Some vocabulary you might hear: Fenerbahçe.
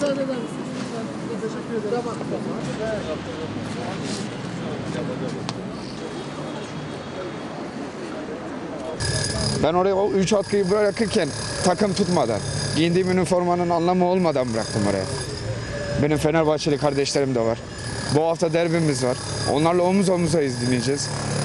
müsaade eder misiniz? Teşekkür ederim. Tamam. Ben oraya o 3 atkıyı bırakırken takım tutmadan, giyindiğim üniformanın anlamı olmadan bıraktım oraya. Benim Fenerbahçeli kardeşlerim de var. Bu hafta derbimiz var. Onlarla omuz omuzayız, dinleyeceğiz.